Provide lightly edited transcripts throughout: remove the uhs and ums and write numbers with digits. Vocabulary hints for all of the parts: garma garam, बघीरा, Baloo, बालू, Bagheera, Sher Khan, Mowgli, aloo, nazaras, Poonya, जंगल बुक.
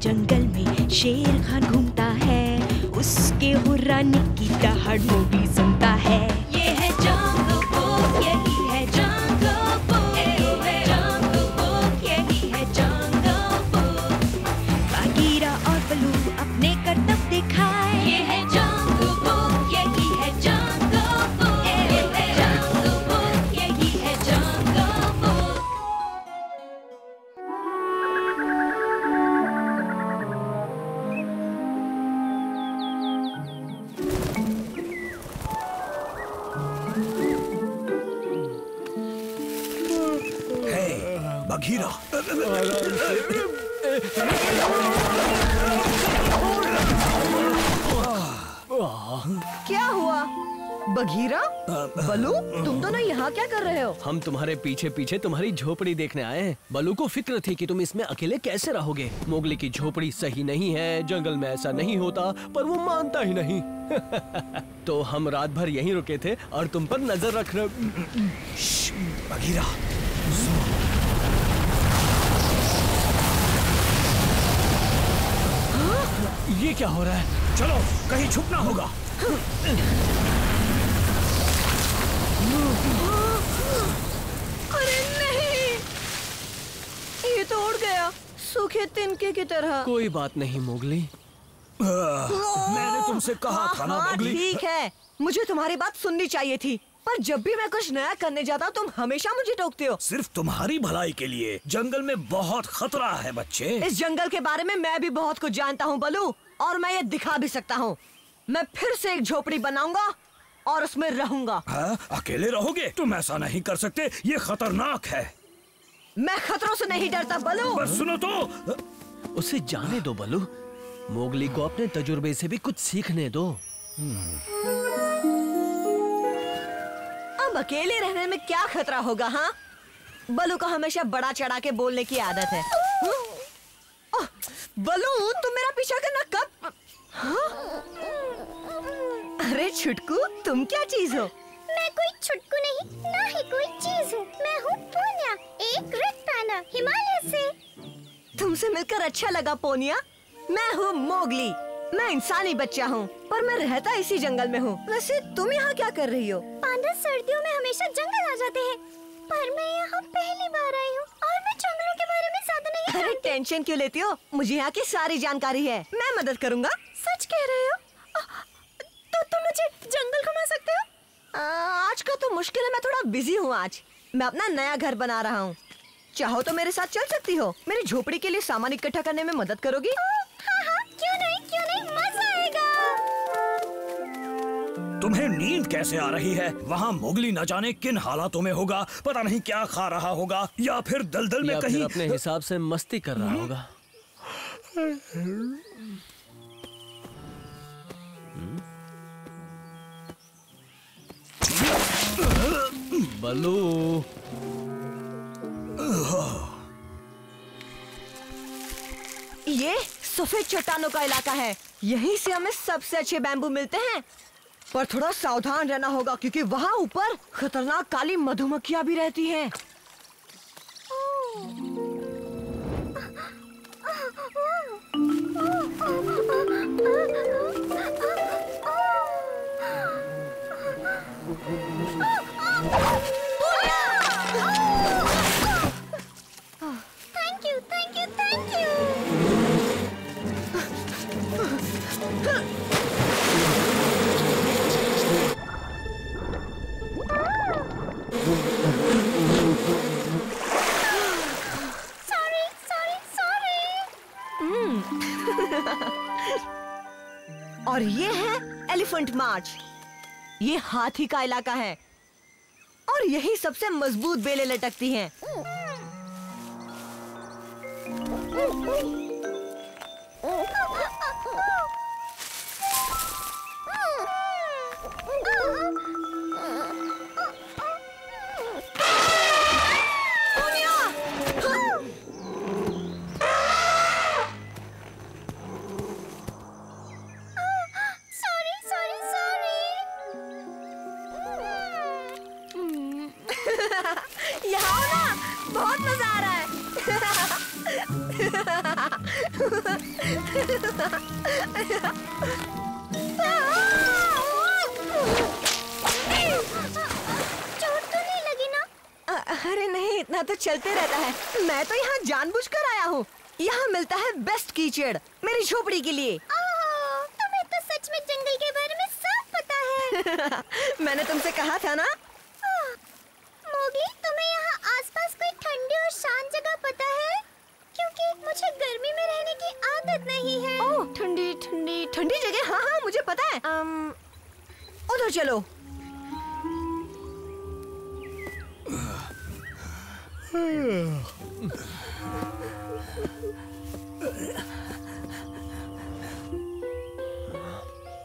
जंगल में शेर खान घूमता है, उसके हुर्राने की दहाड़ मोगली सुनता है। ये है जंगल बुक, यही है जंगल बुक, ये है जंगल बुक, यही है जंगल बुक। बागीरा और बलू अपने करतब दिखाए। ये है जंगल बुक, यही है जंगल बुक, ये है जंगल बुक, यही है जंगल बुक। हे बघीरा, क्या हुआ? बघीरा, बलू, तुम दोनों यहाँ क्या कर रहे हो? हम तुम्हारे पीछे पीछे तुम्हारी झोपड़ी देखने आए हैं। बलू को फिक्र थी कि तुम इसमें अकेले कैसे रहोगे। मोगली की झोपड़ी सही नहीं है, जंगल में ऐसा नहीं होता, पर वो मानता ही नहीं। तो हम रात भर यहीं रुके थे और तुम पर नजर रख रहे। बघीरा, ये क्या हो रहा है? चलो, कहीं छुपना होगा। अरे नहीं, ये तो उड़ गया, सूखे तिनके की तरह। कोई बात नहीं मोगली, मैंने तुमसे कहा था ना मोगली। ठीक है, मुझे तुम्हारी बात सुननी चाहिए थी, पर जब भी मैं कुछ नया करने जाता तुम हमेशा मुझे टोकते हो। सिर्फ तुम्हारी भलाई के लिए। जंगल में बहुत खतरा है बच्चे। इस जंगल के बारे में मैं भी बहुत कुछ जानता हूँ बलू, और मैं ये दिखा भी सकता हूँ। मैं फिर से एक झोपड़ी बनाऊंगा और उसमें रहूंगा। हाँ, अकेले रहोगे? तुम ऐसा नहीं कर सकते, ये खतरनाक है। मैं खतरों से नहीं डरता बलू। बस सुनो तो। उसे जाने दो बलू, मोगली को अपने तजुर्बे से भी कुछ सीखने दो। अकेले रहने में क्या खतरा होगा? हाँ, बलू को हमेशा बड़ा चढ़ा के बोलने की आदत है। बलू, तुम मेरा पीछा करना कब? हाँ? अरे छुटकू, तुम क्या चीज हो? मैं कोई छुटकू नहीं, ना ही कोई चीज हूँ। मैं हूँ पूनिया, एक रतपाना हिमालय से। तुमसे मिलकर अच्छा लगा पूनिया। मैं हूँ मोगली, मैं इंसानी बच्चा हूँ, पर मैं रहता इसी जंगल में हूँ। वैसे तुम यहाँ क्या कर रही हो? पांडा सर्दियों में हमेशा जंगल आ जाते हैं, पर मैं यहाँ पहली बार आई हूँ और मैं जंगलों के बारे में ज्यादा नहीं जानती। अरे टेंशन क्यों लेती हो, मुझे यहाँ की सारी जानकारी है, मैं मदद करूँगा। सच कह रहे हो? तो तुम मुझे जंगल घुमा सकते हो? आज का तो मुश्किल है, मैं थोड़ा बिजी हूँ आज। मैं अपना नया घर बना रहा हूँ, चाहो तो मेरे साथ चल सकती हो। मेरी झोपड़ी के लिए सामान इकट्ठा करने में मदद करोगी? तुम्हें नींद कैसे आ रही है? वहाँ मोगली न जाने किन हालातों में होगा, पता नहीं क्या खा रहा होगा, या फिर दलदल में कहीं अपने हिसाब से मस्ती कर रहा होगा। बलू, ये सफेद चट्टानों का इलाका है, यहीं से हमें सबसे अच्छे बैम्बू मिलते हैं। पर थोड़ा सावधान रहना होगा, क्योंकि वहाँ ऊपर खतरनाक काली मधुमक्खियाँ भी रहती हैं। और ये है एलिफेंट मार्च, ये हाथी का इलाका है और यही सबसे मजबूत बेलें लटकती हैं। बहुत मजा आ रहा है। चोट तो नहीं लगी ना? अरे नहीं, इतना तो चलते रहता है। मैं तो यहाँ जानबूझकर आया हूँ। यहाँ मिलता है बेस्ट कीचड़ मेरी झोपड़ी के लिए। तुम्हें तो सच में जंगल के बारे में सब पता है। मैंने तुमसे कहा था ना। मोगली, तुम्हें यहाँ आसपास कोई ठंडी और शांत जगह पता है? क्योंकि मुझे गर्मी में रहने की आदत नहीं है। ओह, ठंडी ठंडी ठंडी जगह। हाँ हाँ, मुझे पता है। उधर चलो।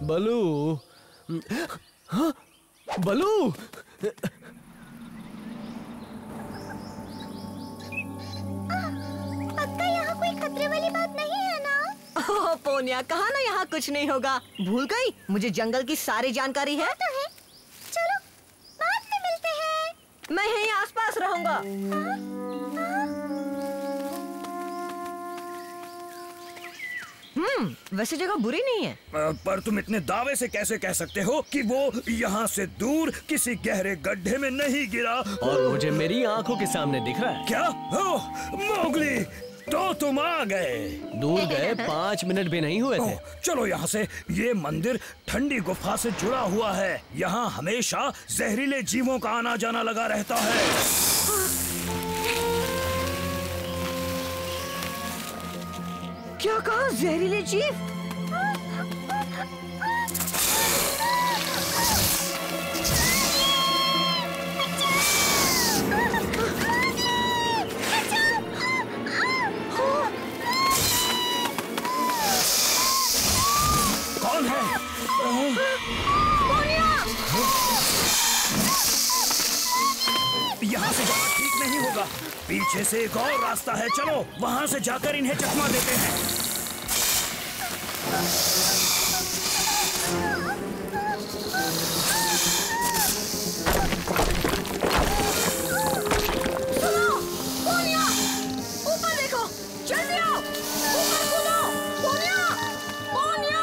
बलू, हाँ बलू, यहाँ कोई खतरे वाली बात नहीं है ना? ओह पूनिया, कहा ना यहाँ कुछ नहीं होगा। भूल गई, मुझे जंगल की सारी जानकारी है। तो है, चलो बाद में मिलते हैं। मैं यहीं आसपास रहूंगा। वैसे जगह बुरी नहीं है। पर तुम इतने दावे से कैसे कह सकते हो कि वो यहाँ से दूर किसी गहरे गड्ढे में नहीं गिरा? और मुझे मेरी आंखों के सामने दिख रहा है। क्या हो मोगली, तो तुम आ गए। दूर गए 5 मिनट भी नहीं हुए थे। चलो यहाँ से। ये मंदिर ठंडी गुफा से जुड़ा हुआ है। यहाँ हमेशा जहरीले जीवों का आना जाना लगा रहता है। क्या कहा? जहरीले जीव? यहाँ से जाना ठीक नहीं होगा। पीछे से एक और रास्ता है, चलो वहाँ से जाकर इन्हें चकमा देते हैं। सुनो, पूनिया, ऊपर देखो, जल्दी आओ, ऊपर कूदो, पूनिया, पूनिया।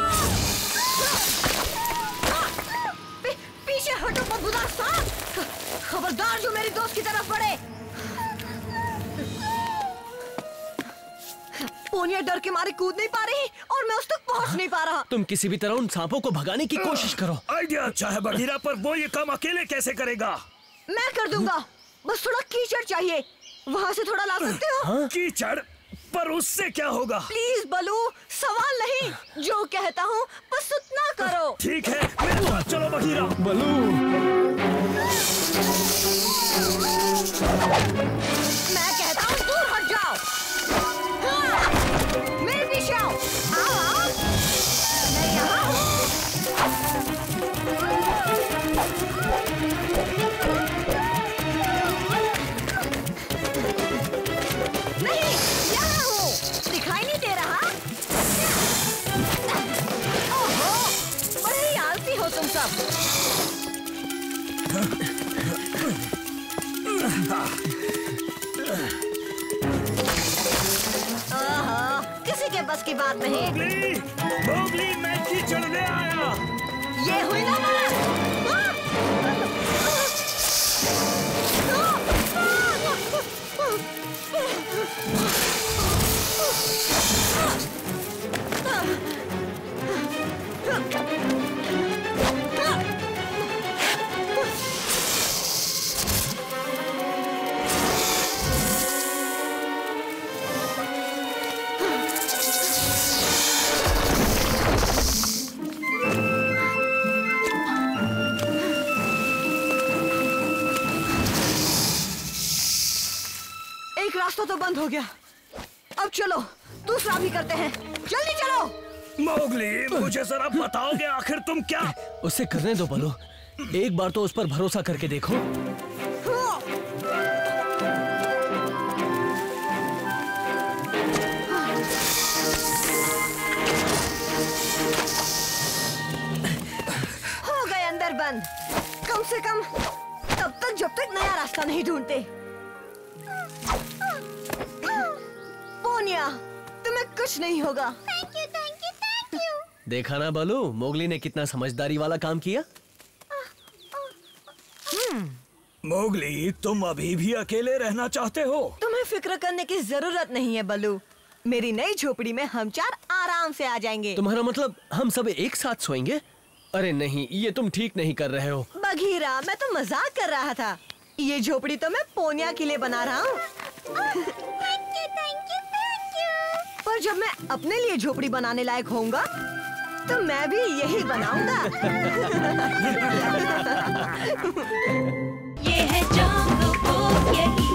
पीछे हटो बदबूदार सांप। खबरदार जो मेरी दोस्त की तरफ बढ़े। पूनिया डर के मारे कूद नहीं पा रही और मैं उस तक पहुंच नहीं पा रहा। तुम किसी भी तरह उन सांपों को भगाने की कोशिश करो। आइडिया अच्छा है बघीरा, पर वो ये काम अकेले कैसे करेगा? मैं कर दूंगा, बस थोड़ा कीचड़ चाहिए। वहाँ से थोड़ा ला सकते हो? हाँ? कीचड़, पर उससे क्या होगा? प्लीज बलू, सवाल नहीं, जो कहता हूँ बस उतना करो। ठीक है, मेरे साथ चलो बघीरा। बलू, मैं कहता हूँ दूर हट जाओ। मेरे पीछे आओ, आओ आओ, मैं यहाँ हूँ। तुम सब किसी के बस की बात नहीं। मोगली, मोगली, मैं कीचड़ में आया। ये हुई ना बात। रास्ता तो बंद हो गया, अब चलो दूसरा भी करते हैं। जल्दी चलो। मोगली, मुझे जरा बताओगे आखिर तुम क्या? उसे करने दो बलू, एक बार तो उस पर भरोसा करके देखो। हो गए अंदर बंद। कम से कम तब तक जब तक नया रास्ता नहीं ढूंढते। पूनिया, तुम्हें कुछ नहीं होगा। देखा ना बालू, मोगली ने कितना समझदारी वाला काम किया। मोगली, तुम अभी भी अकेले रहना चाहते हो? तुम्हें फिक्र करने की जरूरत नहीं है बालू। मेरी नई झोपड़ी में हम चार आराम से आ जाएंगे। तुम्हारा मतलब हम सब एक साथ सोएंगे? अरे नहीं, ये तुम ठीक नहीं कर रहे हो। बघीरा, मैं तो मजाक कर रहा था। ये झोपड़ी तो मैं पूनिया के लिए बना रहा हूँ। पर जब मैं अपने लिए झोपड़ी बनाने लायक होऊंगा तो मैं भी यही बनाऊंगा। ये है जंगल, यही